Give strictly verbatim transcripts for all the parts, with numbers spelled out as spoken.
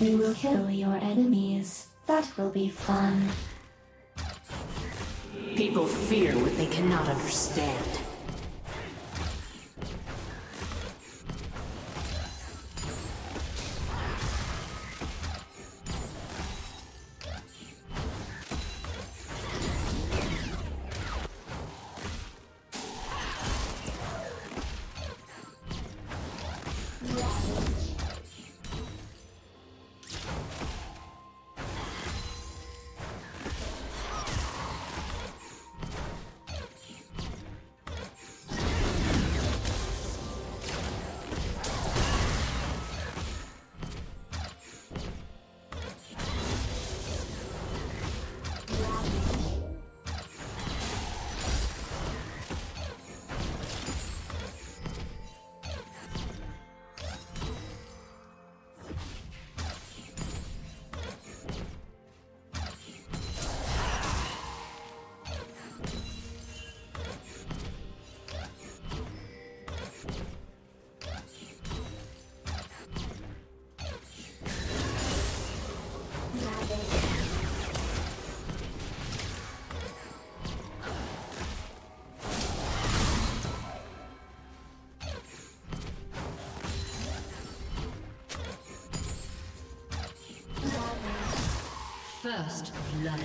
We will kill your enemies. That will be fun. People fear what they cannot understand. First blood.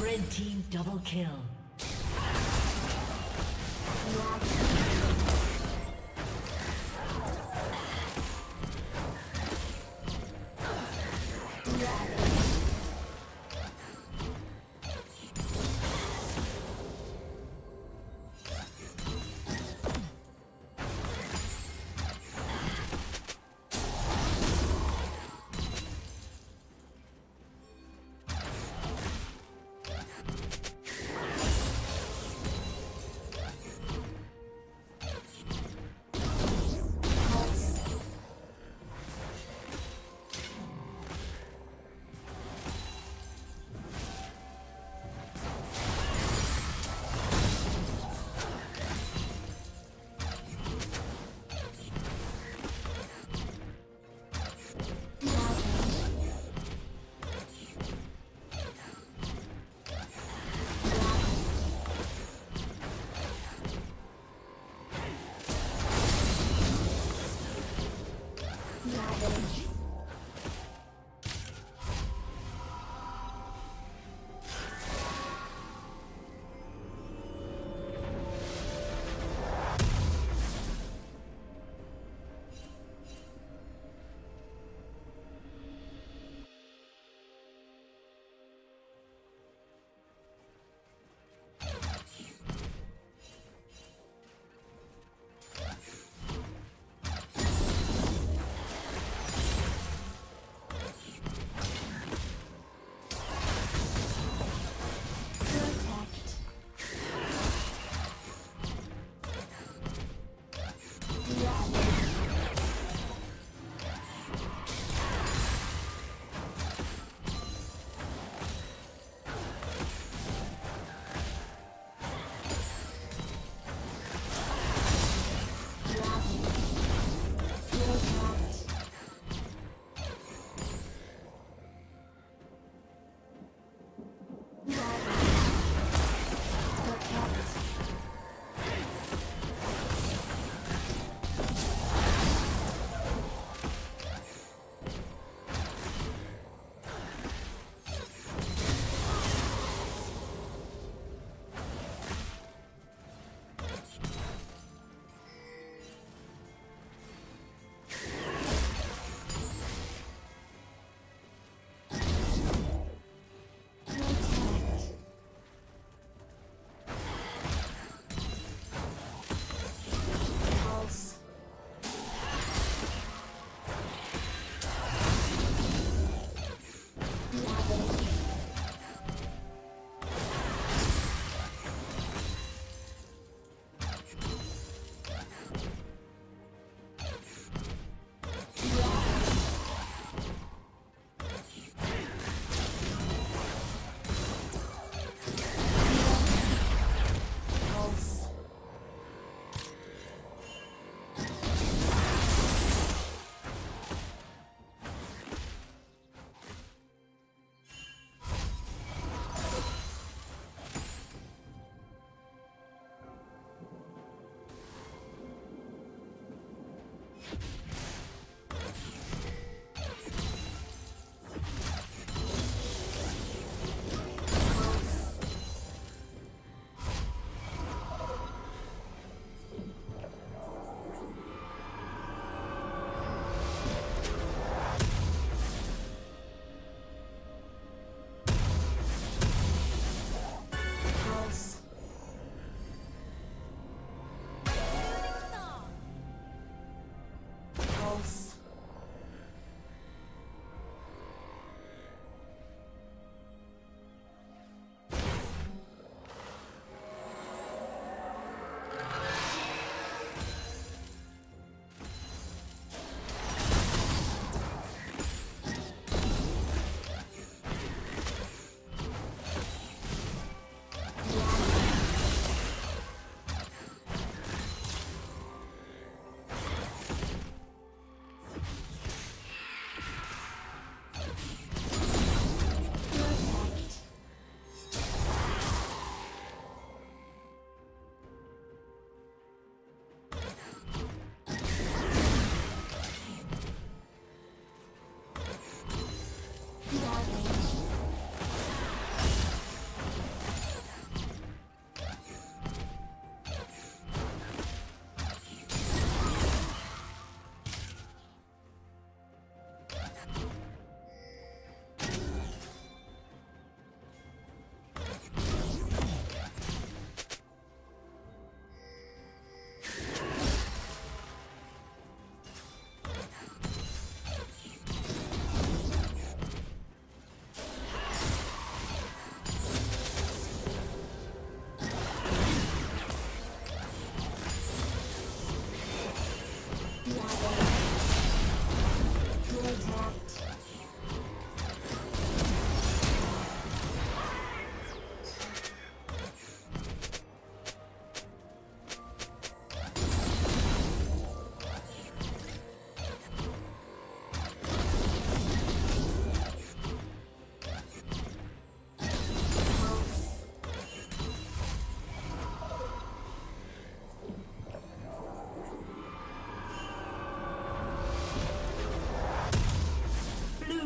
Red team double kill.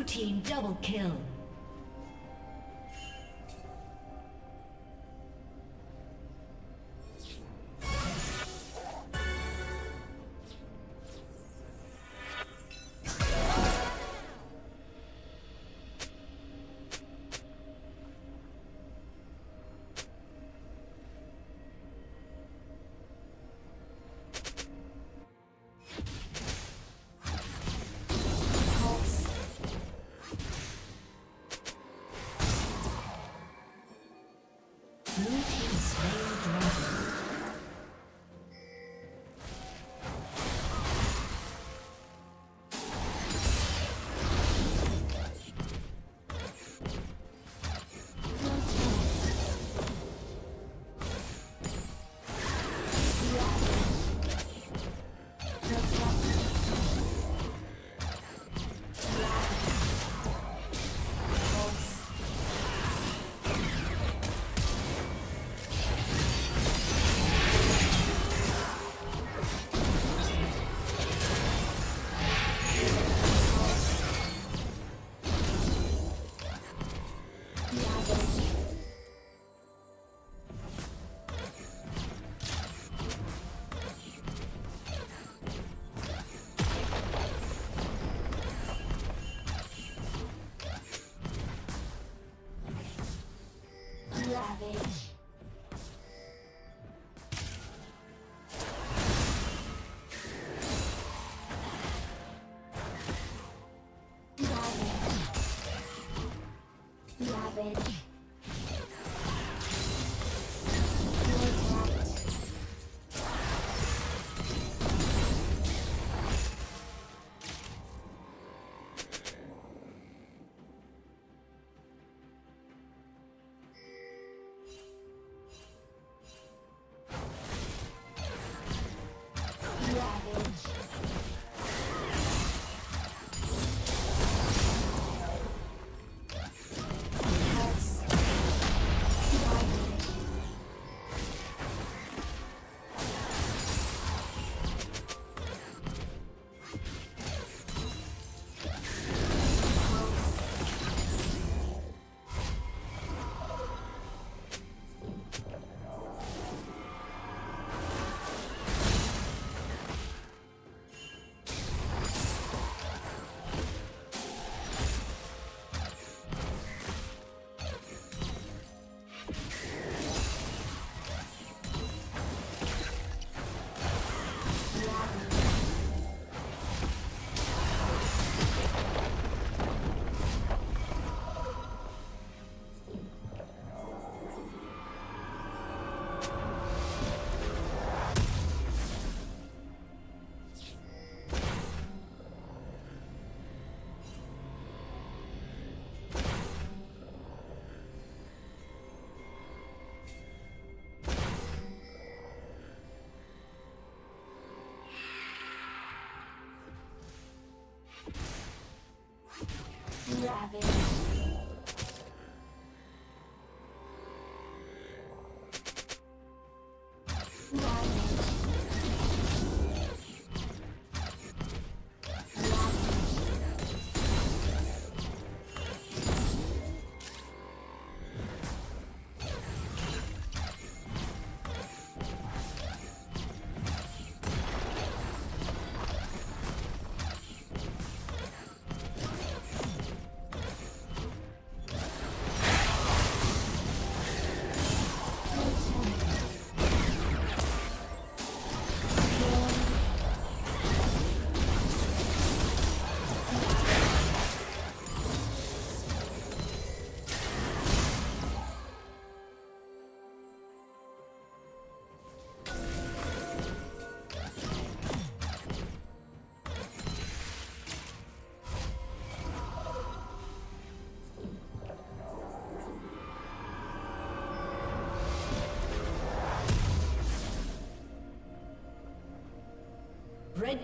Team double kill. Ravage. House. Red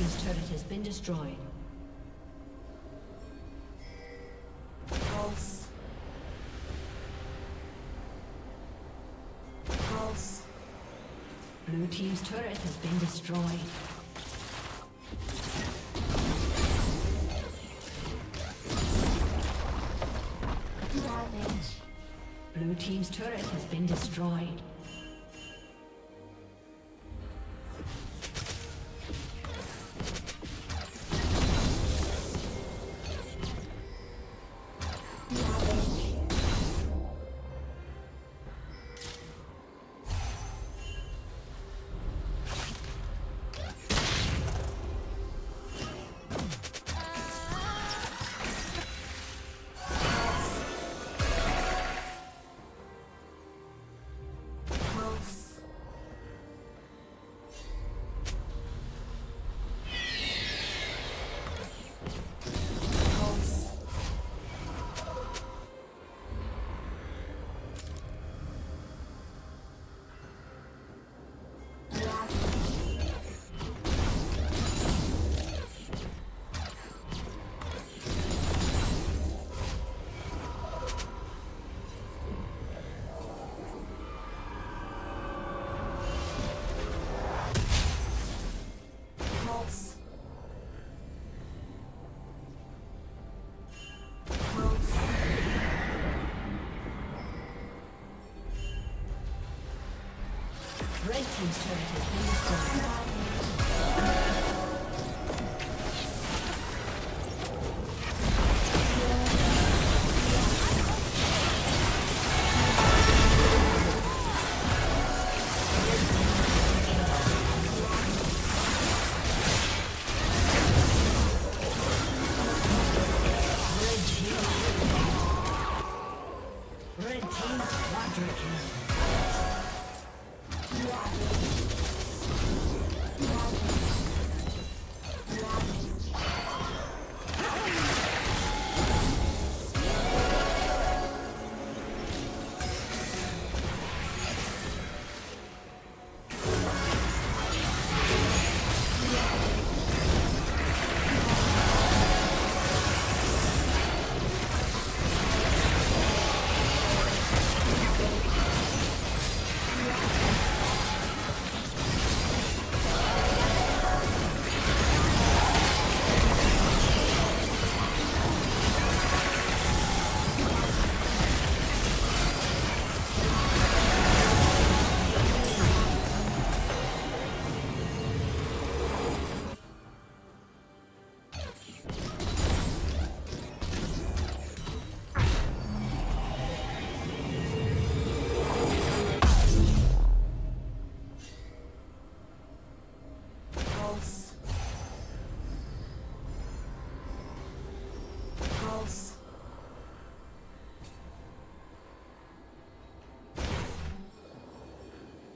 team's turret has been destroyed. Pulse. Pulse. Blue team's turret has been destroyed. Savage. Blue team's turret has been destroyed. Red team's turret has been destroyed. Red team. Red team's quadra kill.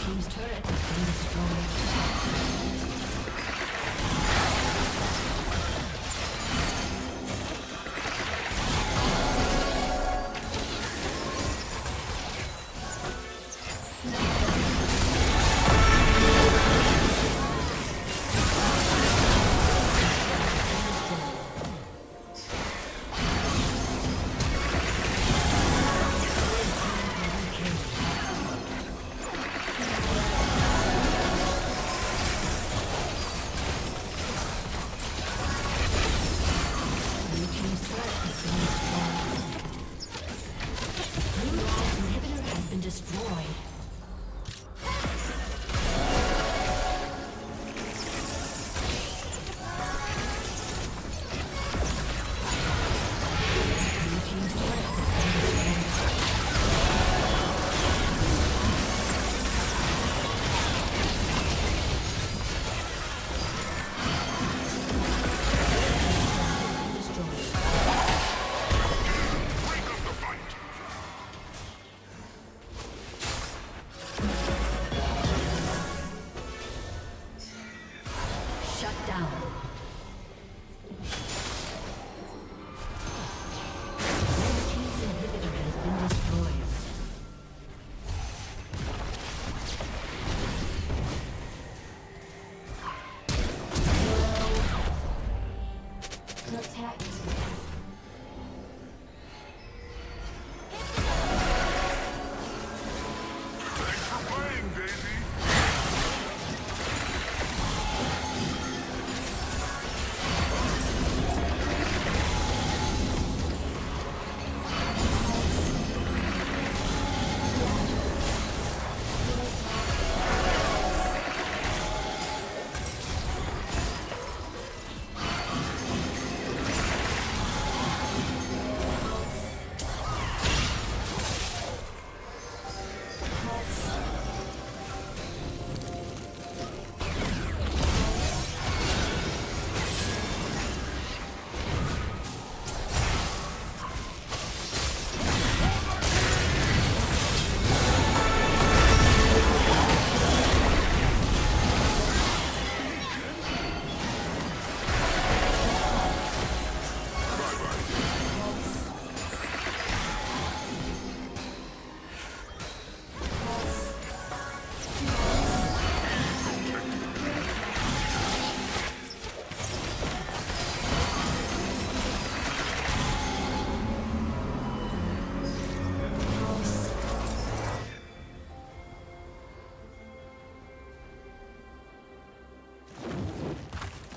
team's turret has been destroyed.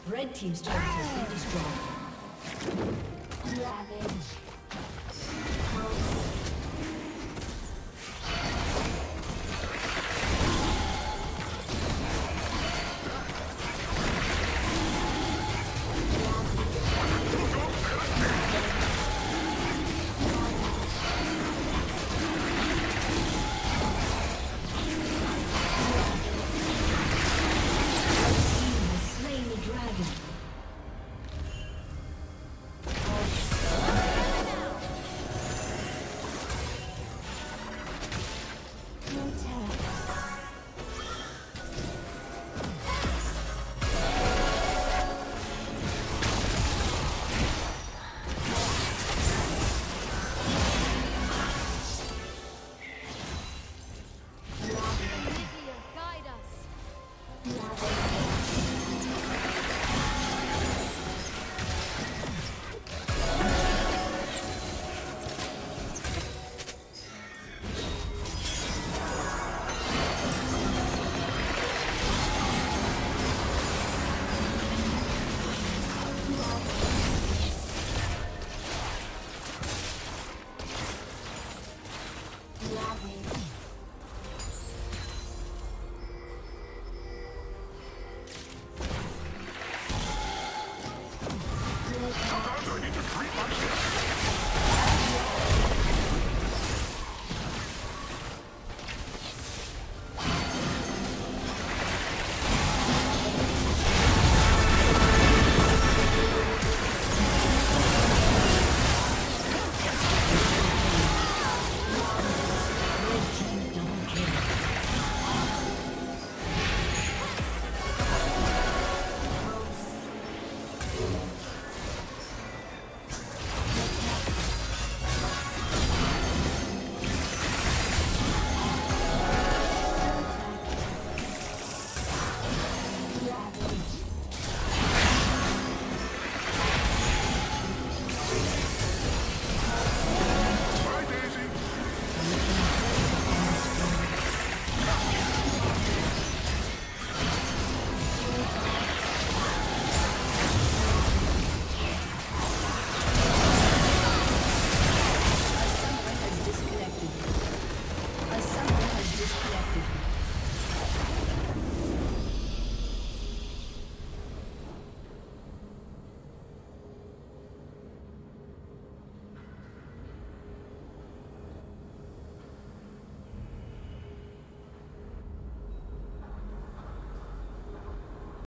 Red team's turret has been destroyed. Ravage.